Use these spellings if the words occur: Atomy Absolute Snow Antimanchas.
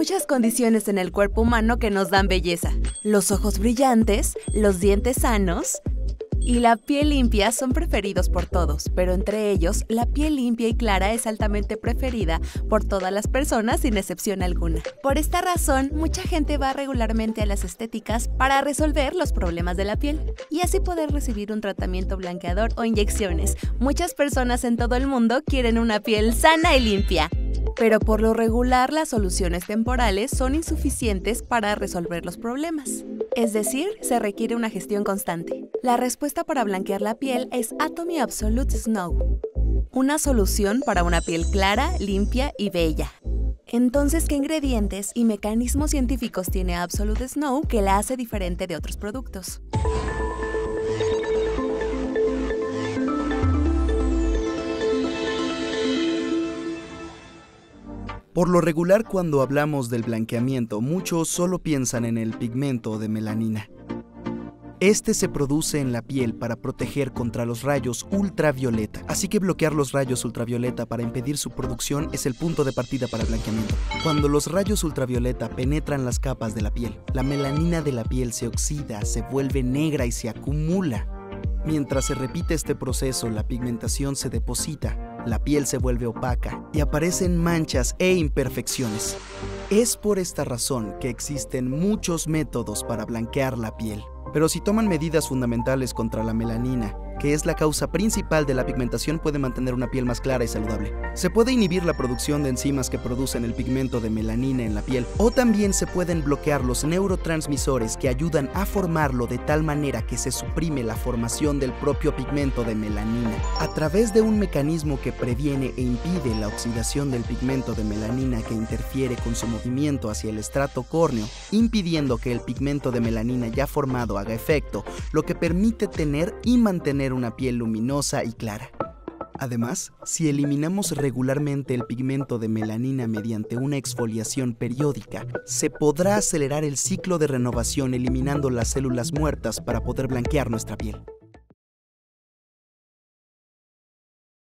muchas condiciones en el cuerpo humano que nos dan belleza. Los ojos brillantes, los dientes sanos y la piel limpia son preferidos por todos, pero entre ellos, la piel limpia y clara es altamente preferida por todas las personas sin excepción alguna. Por esta razón, mucha gente va regularmente a las estéticas para resolver los problemas de la piel y así poder recibir un tratamiento blanqueador o inyecciones. Muchas personas en todo el mundo quieren una piel sana y limpia, pero por lo regular las soluciones temporales son insuficientes para resolver los problemas. Es decir, se requiere una gestión constante. La respuesta para blanquear la piel es Atomy Absolute Snow, una solución para una piel clara, limpia y bella. Entonces, ¿qué ingredientes y mecanismos científicos tiene Absolute Snow que la hace diferente de otros productos? Por lo regular, cuando hablamos del blanqueamiento, muchos solo piensan en el pigmento de melanina. Este se produce en la piel para proteger contra los rayos ultravioleta, así que bloquear los rayos ultravioleta para impedir su producción es el punto de partida para el blanqueamiento. Cuando los rayos ultravioleta penetran las capas de la piel, la melanina de la piel se oxida, se vuelve negra y se acumula. Mientras se repite este proceso, la pigmentación se deposita. La piel se vuelve opaca y aparecen manchas e imperfecciones. Es por esta razón que existen muchos métodos para blanquear la piel. Pero si toman medidas fundamentales contra la melanina, que es la causa principal de la pigmentación, puede mantener una piel más clara y saludable. Se puede inhibir la producción de enzimas que producen el pigmento de melanina en la piel, o también se pueden bloquear los neurotransmisores que ayudan a formarlo de tal manera que se suprime la formación del propio pigmento de melanina. A través de un mecanismo que previene e impide la oxidación del pigmento de melanina que interfiere con su movimiento hacia el estrato córneo, impidiendo que el pigmento de melanina ya formado haga efecto, lo que permite tener y mantener una piel luminosa y clara. Además, si eliminamos regularmente el pigmento de melanina mediante una exfoliación periódica, se podrá acelerar el ciclo de renovación eliminando las células muertas para poder blanquear nuestra piel.